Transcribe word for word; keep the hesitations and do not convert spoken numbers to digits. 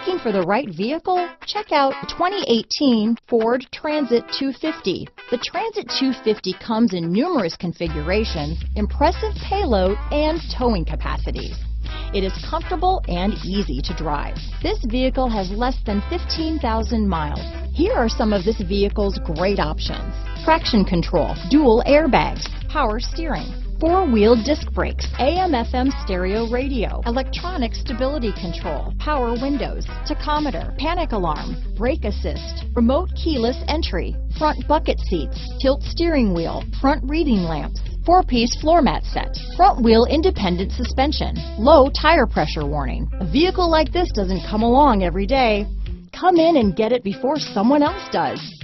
Looking for the right vehicle? Check out twenty eighteen Ford Transit two fifty. The Transit two fifty comes in numerous configurations, impressive payload, and towing capacities. It is comfortable and easy to drive. This vehicle has less than fifteen thousand miles. Here are some of this vehicle's great options: traction control, dual airbags, power steering, four-wheel disc brakes, A M F M stereo radio, electronic stability control, power windows, tachometer, panic alarm, brake assist, remote keyless entry, front bucket seats, tilt steering wheel, front reading lamps, four-piece floor mat set, front wheel independent suspension, low tire pressure warning. A vehicle like this doesn't come along every day. Come in and get it before someone else does.